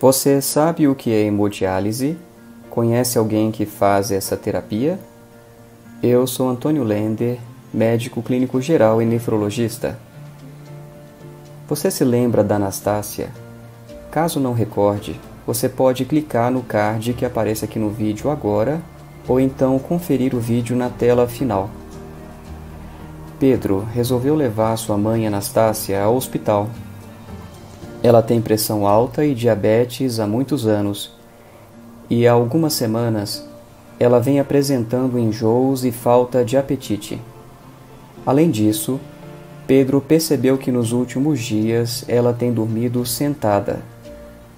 Você sabe o que é hemodiálise? Conhece alguém que faz essa terapia? Eu sou Antônio Lendl, médico clínico geral e nefrologista. Você se lembra da Anastácia? Caso não recorde, você pode clicar no card que aparece aqui no vídeo agora ou então conferir o vídeo na tela final. Pedro resolveu levar sua mãe Anastácia ao hospital. Ela tem pressão alta e diabetes há muitos anos, e há algumas semanas ela vem apresentando enjoos e falta de apetite. Além disso, Pedro percebeu que nos últimos dias ela tem dormido sentada,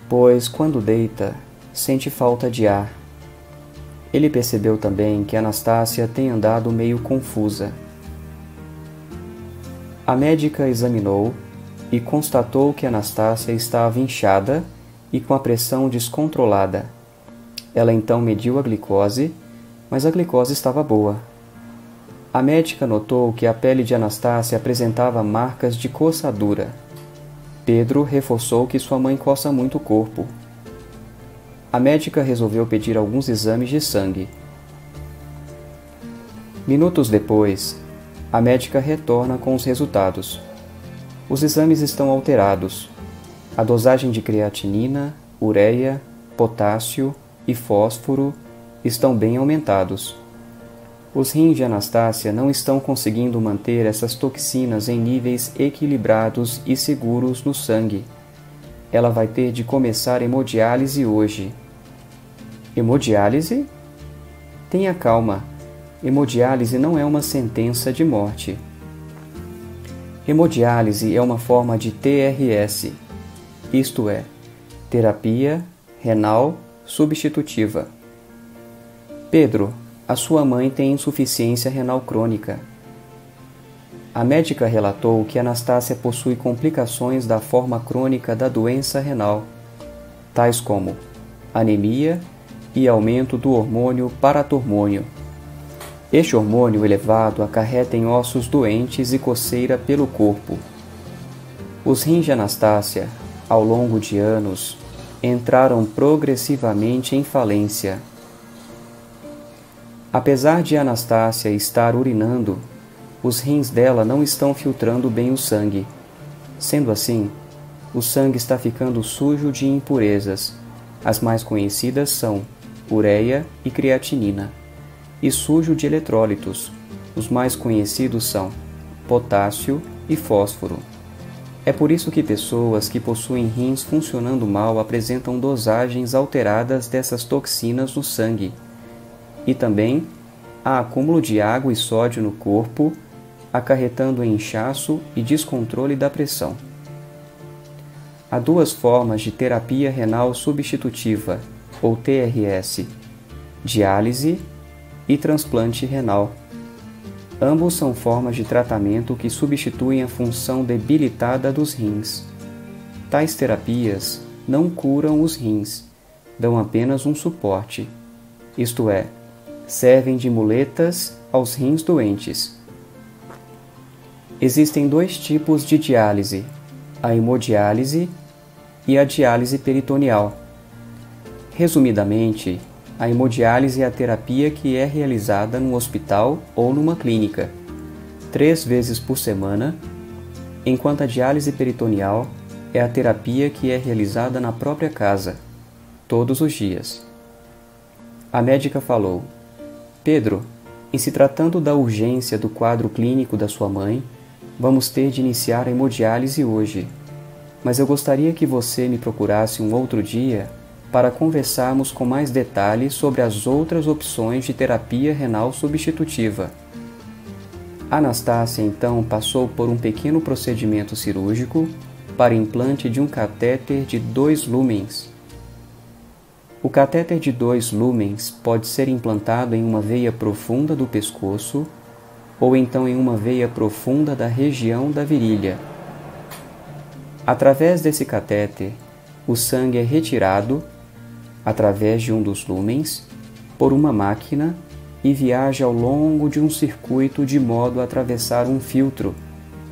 pois quando deita, sente falta de ar. Ele percebeu também que Anastácia tem andado meio confusa. A médica examinou e constatou que Anastácia estava inchada e com a pressão descontrolada. Ela então mediu a glicose, mas a glicose estava boa. A médica notou que a pele de Anastácia apresentava marcas de coçadura. Pedro reforçou que sua mãe coça muito o corpo. A médica resolveu pedir alguns exames de sangue. Minutos depois, a médica retorna com os resultados. Os exames estão alterados. A dosagem de creatinina, ureia, potássio e fósforo estão bem aumentados. Os rins de Anastácia não estão conseguindo manter essas toxinas em níveis equilibrados e seguros no sangue. Ela vai ter de começar hemodiálise hoje. Hemodiálise? Tenha calma. Hemodiálise não é uma sentença de morte. Hemodiálise é uma forma de TRS, isto é, Terapia Renal Substitutiva. Pedro, a sua mãe tem insuficiência renal crônica. A médica relatou que Anastácia possui complicações da forma crônica da doença renal, tais como anemia e aumento do hormônio paratormônio. Este hormônio elevado acarreta em ossos doentes e coceira pelo corpo. Os rins de Anastácia, ao longo de anos, entraram progressivamente em falência. Apesar de Anastácia estar urinando, os rins dela não estão filtrando bem o sangue. Sendo assim, o sangue está ficando sujo de impurezas. As mais conhecidas são ureia e creatinina. E sujo de eletrólitos. Os mais conhecidos são potássio e fósforo. É por isso que pessoas que possuem rins funcionando mal apresentam dosagens alteradas dessas toxinas no sangue. E também há acúmulo de água e sódio no corpo, acarretando inchaço e descontrole da pressão. Há duas formas de terapia renal substitutiva, ou TRS, diálise e transplante renal. Ambos são formas de tratamento que substituem a função debilitada dos rins. Tais terapias não curam os rins, dão apenas um suporte, isto é, servem de muletas aos rins doentes. Existem dois tipos de diálise, a hemodiálise e a diálise peritoneal. Resumidamente, a hemodiálise é a terapia que é realizada num hospital ou numa clínica, 3 vezes por semana, enquanto a diálise peritoneal é a terapia que é realizada na própria casa, todos os dias. A médica falou: Pedro, em se tratando da urgência do quadro clínico da sua mãe, vamos ter de iniciar a hemodiálise hoje, mas eu gostaria que você me procurasse um outro dia para conversarmos com mais detalhes sobre as outras opções de terapia renal substitutiva. Anastácia então passou por um pequeno procedimento cirúrgico para implante de um catéter de 2 lumens. O catéter de 2 lumens pode ser implantado em uma veia profunda do pescoço ou então em uma veia profunda da região da virilha. Através desse catéter, o sangue é retirado através de um dos lumens, por uma máquina e viaja ao longo de um circuito de modo a atravessar um filtro,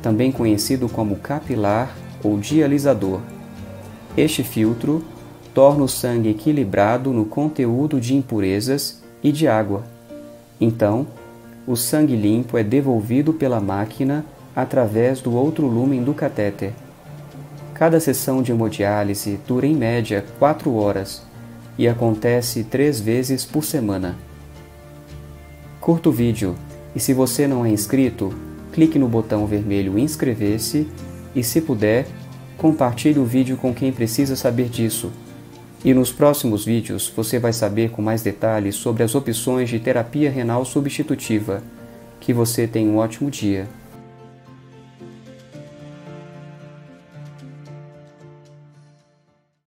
também conhecido como capilar ou dialisador. Este filtro torna o sangue equilibrado no conteúdo de impurezas e de água. Então, o sangue limpo é devolvido pela máquina através do outro lumen do catéter. Cada sessão de hemodiálise dura em média 4 horas e acontece 3 vezes por semana. Curta o vídeo e, se você não é inscrito, clique no botão vermelho inscrever-se e, se puder, compartilhe o vídeo com quem precisa saber disso. E nos próximos vídeos você vai saber com mais detalhes sobre as opções de terapia renal substitutiva. Que você tenha um ótimo dia!